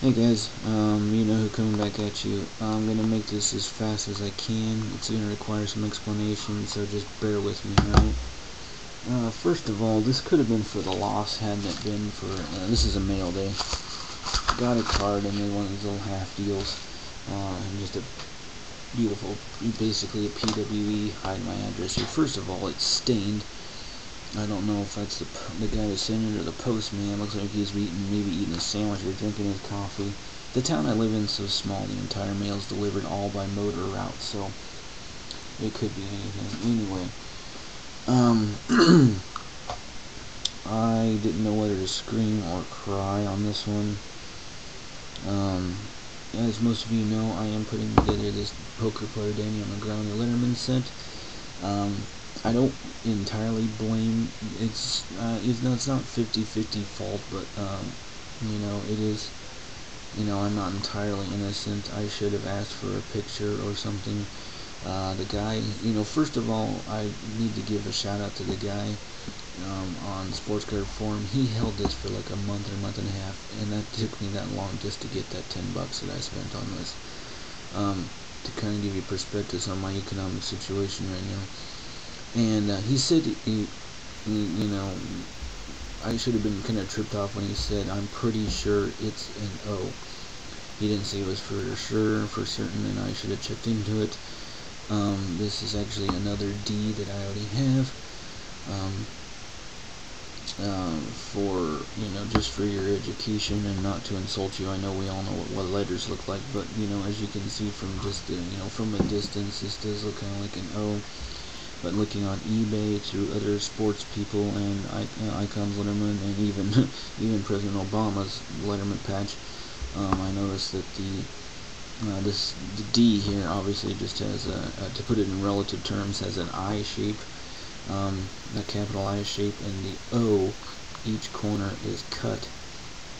Hey guys, you know who, coming back at you. I'm gonna make this as fast as I can. It's gonna require some explanation, so just bear with me, alright? First of all, this could have been for the loss had that been for, this is a mail day. Got a card and then one of these little half deals. Just a beautiful, basically a PWE, hide my address here. First of all, it's stained. I don't know if that's the guy who sent it or the postman. Looks like he's maybe eating a sandwich or drinking his coffee. The town I live in is so small, the entire mail is delivered all by motor route, so it could be anything. Anyway, I didn't know whether to scream or cry on this one. As most of you know, I am putting together this poker player Daniel Negreanu Letterman set. I don't entirely blame it's not 50-50 fault, but you know, it is, you know, I'm not entirely innocent. I should have asked for a picture or something. The guy, you know, first of all, I need to give a shout out to the guy on Sports Card Forum. He held this for like a month or month and a half, and that took me that long just to get that $10 that I spent on this. To kind of give you perspectives on my economic situation right now. And he said, you know, I should have been kind of tripped off when he said, I'm pretty sure it's an O. He didn't say it was for sure, for certain, and I should have checked into it. This is actually another D that I already have. For, you know, just for your education and not to insult you, I know we all know what letters look like, but, you know, as you can see from just, you know, from a distance, this does look kind of like an O. But looking on eBay through other sports people and Icons Letterman and even President Obama's Letterman patch, I noticed that the D here obviously just has to put it in relative terms, has an I shape, a capital I shape, and the O, each corner is cut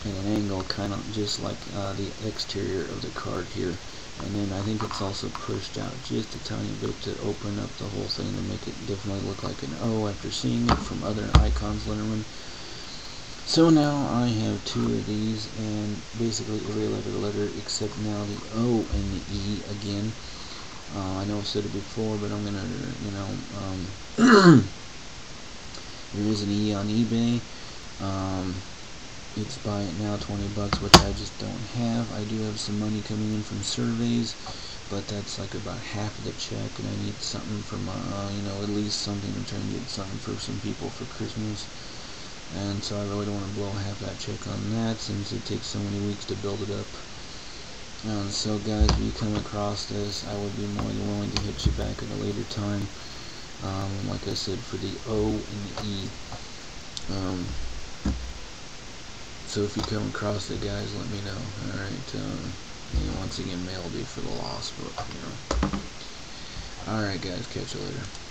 at an angle, kind of just like the exterior of the card here. And then I think it's also pushed out just a tiny bit to open up the whole thing to make it definitely look like an O after seeing it from other Icons Letterman. So now I have two of these, and basically every letter except now the O and the E again. I know I've said it before, but I'm gonna, you know, there is an E on eBay. It's buy it now, $20, which I just don't have. I do have some money coming in from surveys, but that's like about half of the check, and I need something from, you know, at least something. I'm trying to get something for some people for Christmas, and so I really don't want to blow half that check on that since it takes so many weeks to build it up. So guys, if you come across this, I would be more than willing to hit you back at a later time. Like I said, for the O and the E. So if you come across it, guys, let me know. Alright, you know, once again, mail will be for the loss, but, you know. Alright, guys, catch you later.